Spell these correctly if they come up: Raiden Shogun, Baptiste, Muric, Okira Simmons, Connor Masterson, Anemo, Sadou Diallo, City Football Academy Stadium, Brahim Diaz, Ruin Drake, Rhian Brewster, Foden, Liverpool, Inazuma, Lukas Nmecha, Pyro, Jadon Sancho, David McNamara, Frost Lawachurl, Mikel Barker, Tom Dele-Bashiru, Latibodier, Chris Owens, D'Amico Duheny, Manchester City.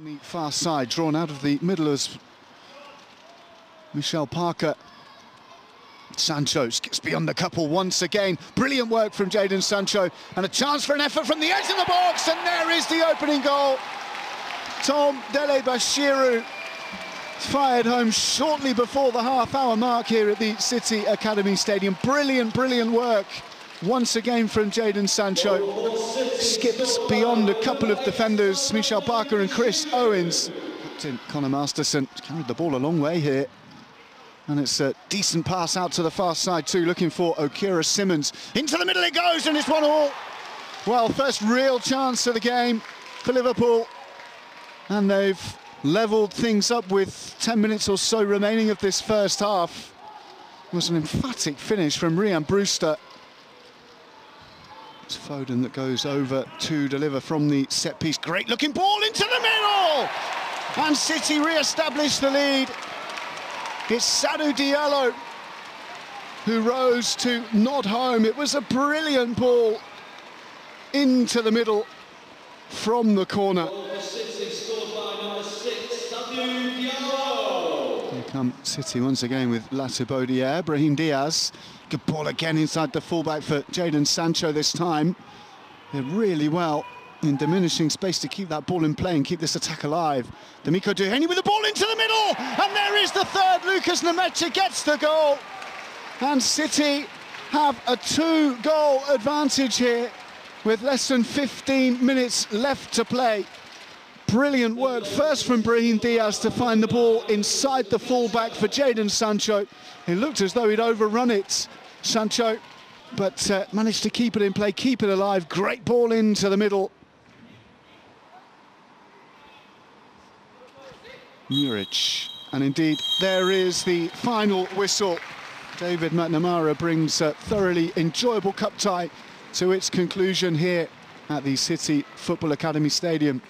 On the far side, drawn out of the middle as Mikel Barker. Sancho gets beyond the couple once again. Brilliant work from Jadon Sancho, and a chance for an effort from the edge of the box, and there is the opening goal. Tom Dele-Bashiru fired home shortly before the half-hour mark here at the City Academy Stadium. Brilliant, brilliant work once again from Jadon Sancho. Skips beyond a couple of defenders, Mikel Barker and Chris Owens. Captain Connor Masterson carried the ball a long way here. And it's a decent pass out to the far side too, looking for Okira Simmons. Into the middle it goes, and it's 1-1. Well, first real chance of the game for Liverpool. And they've levelled things up with 10 minutes or so remaining of this first half. It was an emphatic finish from Rhian Brewster. It's Foden that goes over to deliver from the set-piece. Great-looking ball into the middle! And City re-establish the lead. It's Sadou Diallo who rose to nod home. It was a brilliant ball into the middle from the corner. Here come City once again with Latibodier, Brahim Diaz. Good ball again inside the fullback for Jadon Sancho this time. They're really well in diminishing space to keep that ball in play and keep this attack alive. D'Amico Duheny with the ball into the middle, and there is the third. Lukas Nmecha gets the goal, and City have a two-goal advantage here with less than 15 minutes left to play. Brilliant work first from Brahim Diaz to find the ball inside the fullback for Jadon Sancho. It looked as though he'd overrun it, Sancho, but managed to keep it in play, keep it alive. Great ball into the middle. Muric, and indeed there is the final whistle. David McNamara brings a thoroughly enjoyable cup tie to its conclusion here at the City Football Academy Stadium.